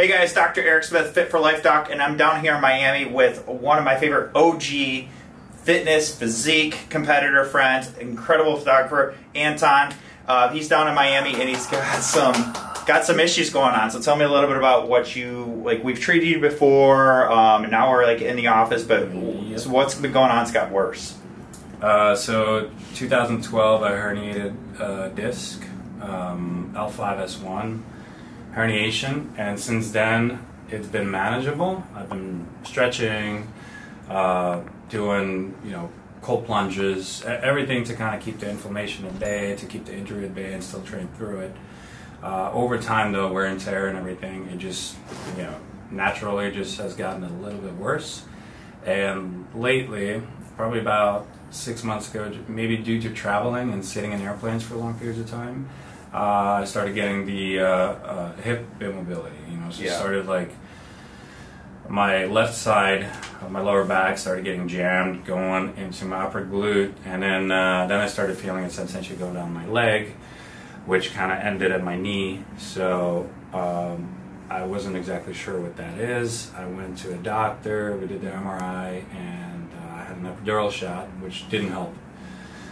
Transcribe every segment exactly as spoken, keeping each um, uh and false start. Hey guys, Doctor Eric Smith, Fit for Life Doc, and I'm down here in Miami with one of my favorite O G fitness, physique, competitor friends, incredible photographer, Anton. Uh, he's down in Miami and he's got some got some issues going on. So tell me a little bit about what you, like we've treated you before, um, and now we're like in the office, but yep. So what's been going on? It's got worse. Uh, so two thousand twelve, I herniated uh, disc, um, L five S one. Herniation, and since then it's been manageable. I've been stretching, uh, doing you know cold plunges, everything to kind of keep the inflammation at bay, to keep the injury at bay, and still train through it. Uh, over time, though, wear and tear and everything, it just you know naturally just has gotten a little bit worse. And lately, probably about six months ago, maybe due to traveling and sitting in airplanes for long periods of time. Uh, I started getting the uh, uh, hip immobility, you know, so yeah. I started like my left side of my lower back started getting jammed, going into my upper glute, and then uh, then I started feeling a sensation go down my leg, which kind of ended at my knee. So um, I wasn't exactly sure what that is. I went to a doctor, we did the M R I, and uh, I had an epidural shot, which didn't help.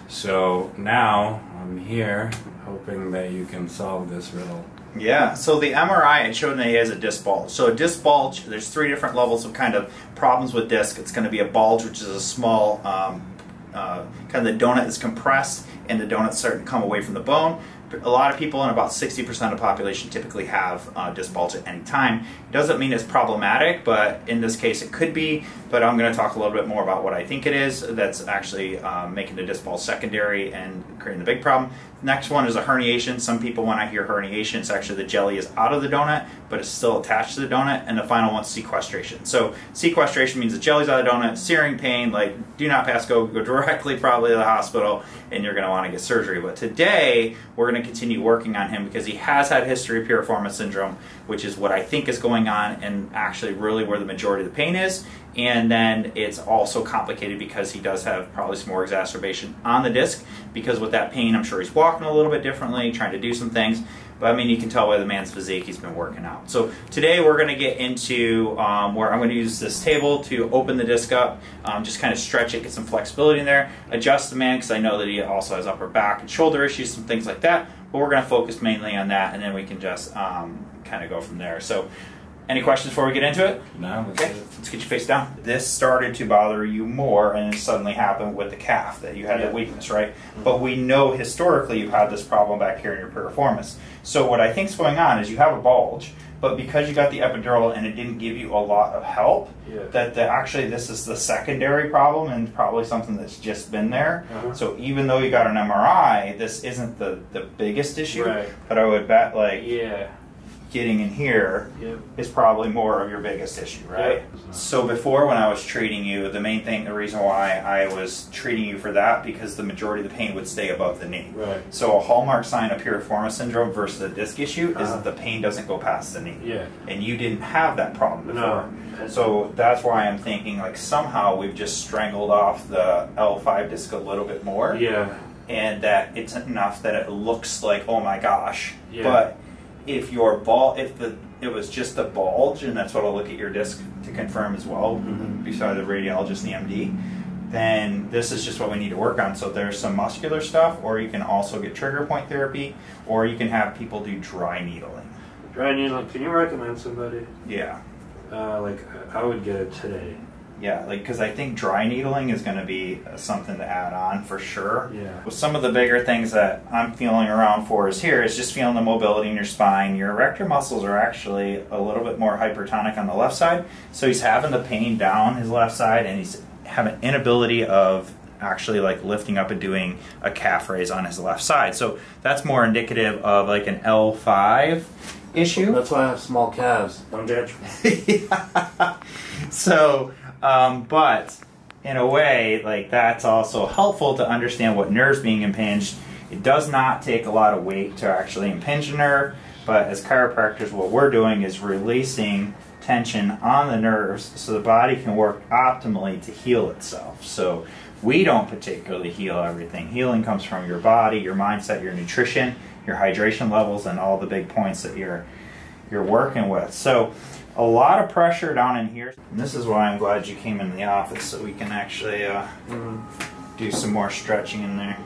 So now I'm here hoping that you can solve this riddle. Yeah, so the M R I, it showed that he has a disc bulge. So a disc bulge, there's three different levels of kind of problems with disc. It's going to be a bulge, which is a small, um, uh, kind of the donut is compressed and the donut's starting to come away from the bone. A lot of people, and about sixty percent of the population, typically have uh, disc bulge at any time. It doesn't mean it's problematic, but in this case it could be. But I'm going to talk a little bit more about what I think it is that's actually uh, making the disc bulge secondary and creating the big problem. Next one is a herniation. Some people, when I hear herniation, it's actually the jelly is out of the donut, but it's still attached to the donut. And the final one's sequestration. So sequestration means the jelly's out of the donut, searing pain, like do not pass go, go directly probably to the hospital, and you're going to want to get surgery. But today, we're going to continue working on him because he has had history of piriformis syndrome, which is what I think is going on and actually really where the majority of the pain is. And then it's also complicated because he does have probably some more exacerbation on the disc, because with that pain I'm sure he's walking a little bit differently, trying to do some things. But I mean, you can tell by the man's physique, he's been working out. So today we're going to get into um, where I'm going to use this table to open the disc up, um, just kind of stretch it, get some flexibility in there, adjust the man because I know that he also has upper back and shoulder issues, some things like that. But we're going to focus mainly on that, and then we can just um, kind of go from there. So any questions before we get into it? No. Okay, let's get your face down. This started to bother you more, and it suddenly happened with the calf that you had yeah. the weakness, right? Mm-hmm. But we know historically you've had this problem back here in your piriformis. So what I think is going on is you have a bulge, but because you got the epidural and it didn't give you a lot of help, yeah. that the, actually this is the secondary problem and probably something that's just been there. Uh-huh. So even though you got an M R I, this isn't the, the biggest issue, right. But I would bet like... yeah. getting in here yep. is probably more of your biggest issue, right? Yep. So before, when I was treating you, the main thing, the reason why I was treating you for that, because the majority of the pain would stay above the knee. Right. So a hallmark sign of piriformis syndrome versus a disc issue uh-huh. is that the pain doesn't go past the knee. Yeah. And you didn't have that problem before. No. So that's why I'm thinking like somehow we've just strangled off the L five disc a little bit more. Yeah. And that it's enough that it looks like, oh my gosh. Yeah. But if your ball, if the it was just a bulge, and that's what I'll look at your disc to confirm as well, mm-hmm. beside the radiologist and the M D, then this is just what we need to work on. So there's some muscular stuff, or you can also get trigger point therapy, or you can have people do dry needling. Dry needling. Can you recommend somebody? Yeah. Uh, like I would get it today. Yeah, like because I think dry needling is going to be something to add on for sure. Yeah. Well, some of the bigger things that I'm feeling around for is here is just feeling the mobility in your spine. Your erector muscles are actually a little bit more hypertonic on the left side, so he's having the pain down his left side, and he's having inability of actually like lifting up and doing a calf raise on his left side. So that's more indicative of like an L five issue. That's why I have small calves. Don't judge. yeah. So. Um, but in a way, like that's also helpful to understand what nerve's being impinged. It does not take a lot of weight to actually impinge a nerve, but as chiropractors, what we're doing is releasing tension on the nerves so the body can work optimally to heal itself. So we don't particularly heal everything. Healing comes from your body, your mindset, your nutrition, your hydration levels, and all the big points that you're you're working with. So a lot of pressure down in here. And this is why I'm glad you came into the office, so we can actually uh, mm-hmm. do some more stretching in there.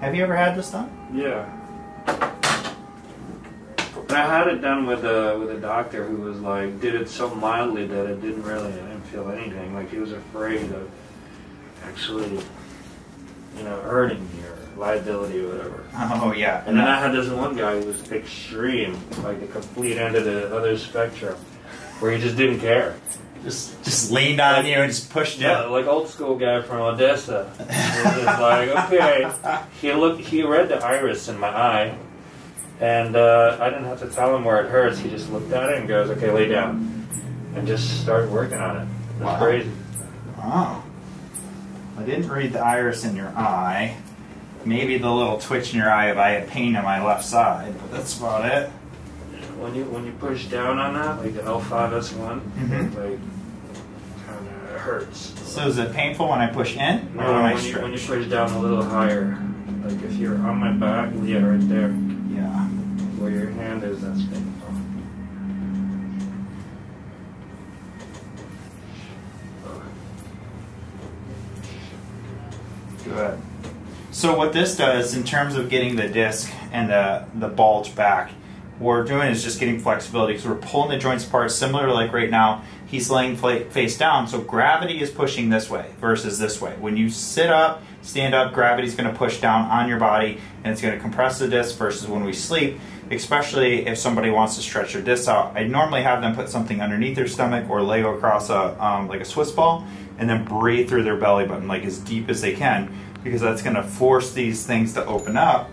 Have you ever had this done? Yeah. I had it done with a, with a doctor who was like, did it so mildly that it didn't really, I didn't feel anything. Like he was afraid of actually, you know, hurting me or liability or whatever. Oh, yeah. And then I had this one guy who was extreme, like the complete end of the other spectrum, where he just didn't care. Just just leaned on like, you and just pushed yeah, it. Yeah, like old school guy from Odessa. He was like, okay. He, looked, he read the iris in my eye. And uh, I didn't have to tell him where it hurts. He just looked at it and goes, okay, lay down. And just started working on it. It was wow. crazy. Wow. I didn't read the iris in your eye. Maybe the little twitch in your eye if I had pain in my left side, but that's about it. When you when you push down on that, like the L five S one, mm-hmm. like, kind of hurts. So is it painful when I push in? Or no, when, when, you, when you push down a little higher. Like if you're on my back, yeah, right there. Yeah. Where your hand is, that's painful. Good. So what this does, in terms of getting the disc and the, the bulge back, what we're doing is just getting flexibility. So we're pulling the joints apart, similar to like right now, he's laying face down, so gravity is pushing this way versus this way. When you sit up, stand up, gravity's gonna push down on your body and it's gonna compress the disc versus when we sleep, especially if somebody wants to stretch their disc out. I normally have them put something underneath their stomach or lay across a, um, like a Swiss ball, and then breathe through their belly button like as deep as they can, because that's gonna force these things to open up.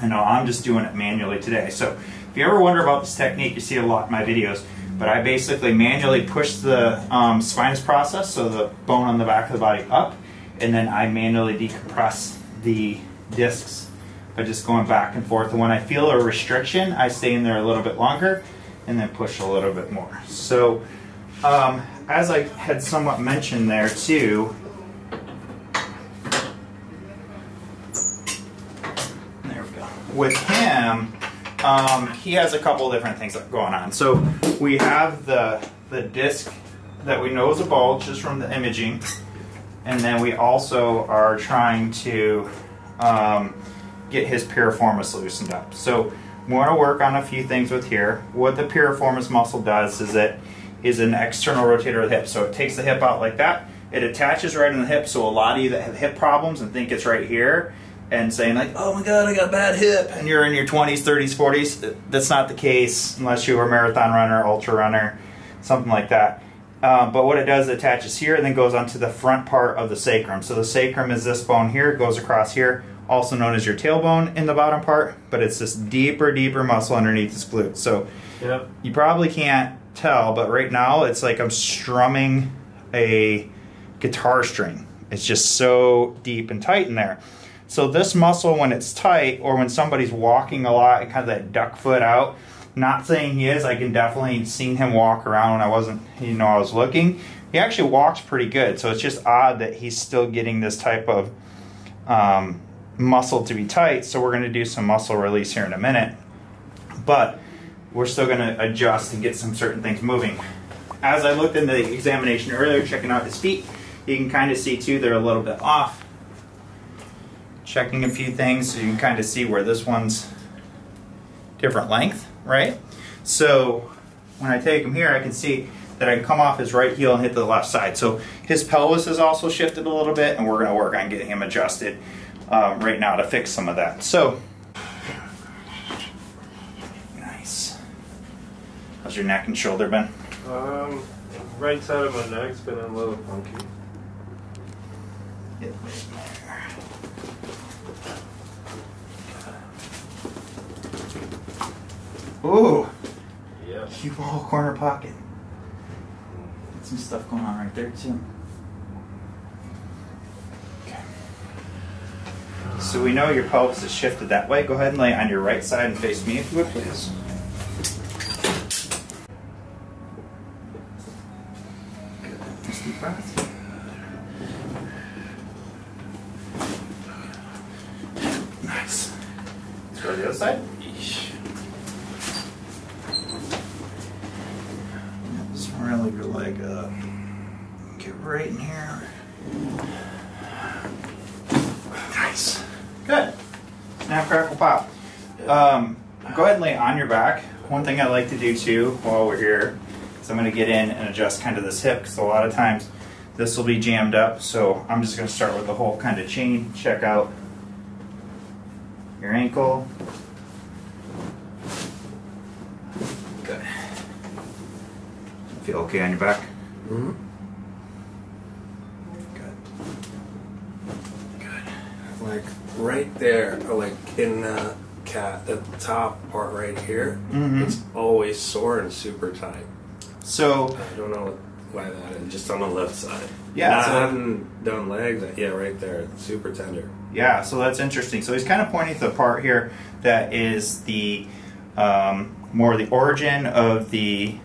And I'm just doing it manually today. So if you ever wonder about this technique, you see a lot in my videos, but I basically manually push the um, spinous process, so the bone on the back of the body up, and then I manually decompress the discs by just going back and forth. And when I feel a restriction, I stay in there a little bit longer and then push a little bit more. So um, as I had somewhat mentioned there too, there we go, with him, Um, he has a couple of different things going on. So we have the, the disc that we know is a bulge just from the imaging, and then we also are trying to um, get his piriformis loosened up. So we want to work on a few things with here. What the piriformis muscle does is it is an external rotator of the hip. So it takes the hip out like that. It attaches right in the hip. So a lot of you that have hip problems and think it's right here, and saying like, oh my God, I got a bad hip, and you're in your twenties, thirties, forties, that's not the case unless you were a marathon runner, ultra runner, something like that. Uh, but what it does, it attaches here and then goes onto the front part of the sacrum. So the sacrum is this bone here, it goes across here, also known as your tailbone in the bottom part, but it's this deeper, deeper muscle underneath this glute. So yep. You probably can't tell, but right now it's like I'm strumming a guitar string. It's just so deep and tight in there. So this muscle, when it's tight, or when somebody's walking a lot, and kind of that duck foot out, not saying he is, I can definitely seen him walk around when I wasn't, you know, I was looking. He actually walks pretty good, so it's just odd that he's still getting this type of um, muscle to be tight, so we're gonna do some muscle release here in a minute. But we're still gonna adjust and get some certain things moving. As I looked into the examination earlier, checking out his feet, you can kind of see too, they're a little bit off. Checking a few things so you can kind of see where this one's different length, right? So when I take him here, I can see that I can come off his right heel and hit the left side. So his pelvis is also shifted a little bit, and we're gonna work on getting him adjusted um, right now to fix some of that. So, nice. How's your neck and shoulder been? Um, right side of my neck's been a little funky. Yep. Ooh, yep. Cue ball corner pocket. Got some stuff going on right there too. Okay. So we know your pelvis is shifted that way. Go ahead and lay on your right side and face me if you would, please. Good. Nice deep breath. Nice. Let's go to the other side. Move your leg up. Get right in here. Nice. Good. Snap, crackle, pop. Um, go ahead and lay on your back. One thing I like to do too while we're here is I'm going to get in and adjust kind of this hip, because a lot of times this will be jammed up. So I'm just going to start with the whole kind of chain. Check out your ankle. Good. Feel okay on your back? Mm-hmm. Good. Good. Like right there, or like in the cat, the top part right here, mm-hmm. It's always sore and super tight. So I don't know why that is. Just on the left side. Yeah. Not so, having done legs. Yeah, right there. It's super tender. Yeah. So that's interesting. So he's kind of pointing to the part here that is the um, more the origin of the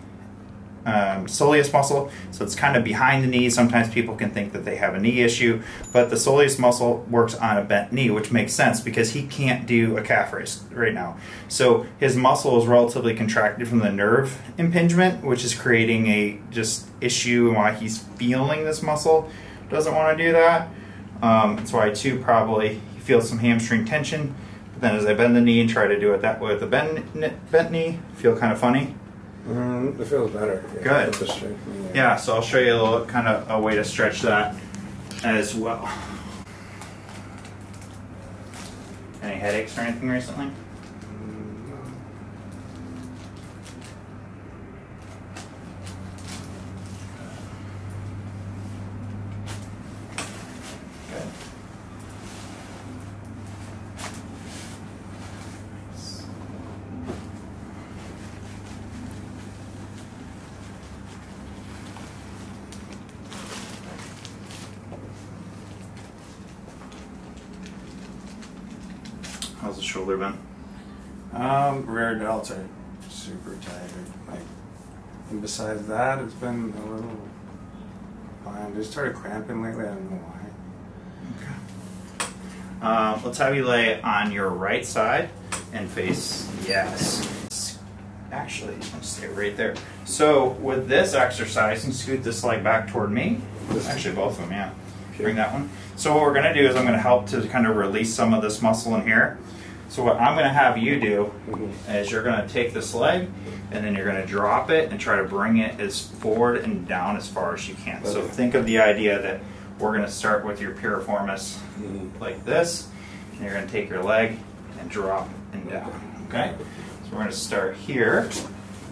um, soleus muscle. So it's kind of behind the knee. Sometimes people can think that they have a knee issue, but the soleus muscle works on a bent knee, which makes sense because he can't do a calf raise right now. So his muscle is relatively contracted from the nerve impingement, which is creating a just issue, and why he's feeling this muscle doesn't want to do that. Um, that's why too probably he feels some hamstring tension. But then as I bend the knee and try to do it that way with the bent, bent knee, feel kind of funny. Mm, it feels better. Yeah, good. Straight, yeah. yeah, so I'll show you a little kind of a way to stretch that as well. Any headaches or anything recently? How's the shoulder been? Um, rear delts are super tight. Like, and besides that, it's been a little fine. Just started cramping lately. I don't know why. Okay. Uh, let's have you lay on your right side and face. Yes. Actually, I'm stay right there. So with this exercise, and scoot this leg back toward me. Actually, both of them. Yeah. Bring that one. So what we're going to do is I'm going to help to kind of release some of this muscle in here. So what I'm going to have you do is you're going to take this leg and then you're going to drop it and try to bring it as forward and down as far as you can. Okay. So think of the idea that we're going to start with your piriformis like this, and you're going to take your leg and drop and down. Okay? So we're going to start here.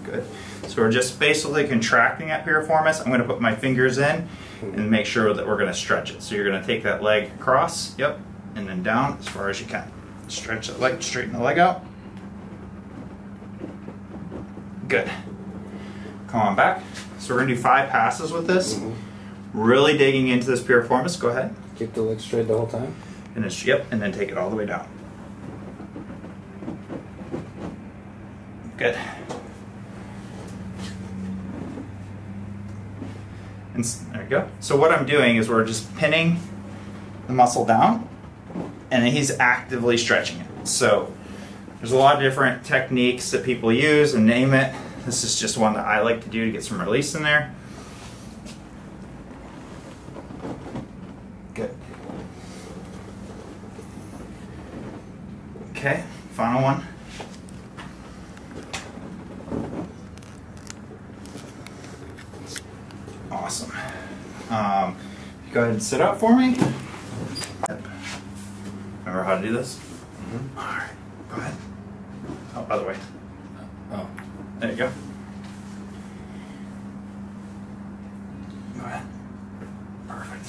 Good. So we're just basically contracting that piriformis. I'm going to put my fingers in and make sure that we're going to stretch it. So you're going to take that leg across, yep, and then down as far as you can. Stretch that leg, straighten the leg out. Good. Come on back. So we're going to do five passes with this. Mm-hmm. Really digging into this piriformis. Go ahead. Keep the leg straight the whole time. And then, yep, and then take it all the way down. Good. And there we go. So what I'm doing is we're just pinning the muscle down, and then he's actively stretching it. So there's a lot of different techniques that people use and name it. This is just one that I like to do to get some release in there. Good. Okay, final one. Awesome. Um, go ahead and sit up for me. Remember how to do this? Mm-hmm. All right. Go ahead. Oh, by the way. Oh. There you go. Go ahead. Perfect.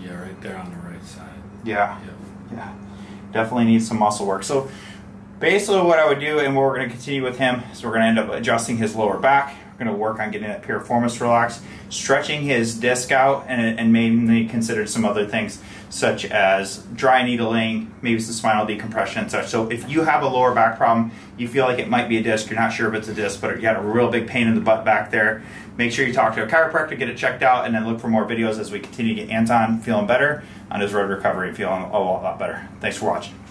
Yeah, right there on the right side. Yeah. Yep. Yeah. Definitely need some muscle work. So. Basically what I would do, and what we're going to continue with him, is we're going to end up adjusting his lower back. We're going to work on getting that piriformis relaxed, stretching his disc out, and, and mainly consider some other things such as dry needling, maybe some spinal decompression and such. So if you have a lower back problem, you feel like it might be a disc, you're not sure if it's a disc, but you got a real big pain in the butt back there, make sure you talk to a chiropractor, get it checked out, and then look for more videos as we continue to get Anton feeling better on his road recovery, feeling a lot better. Thanks for watching.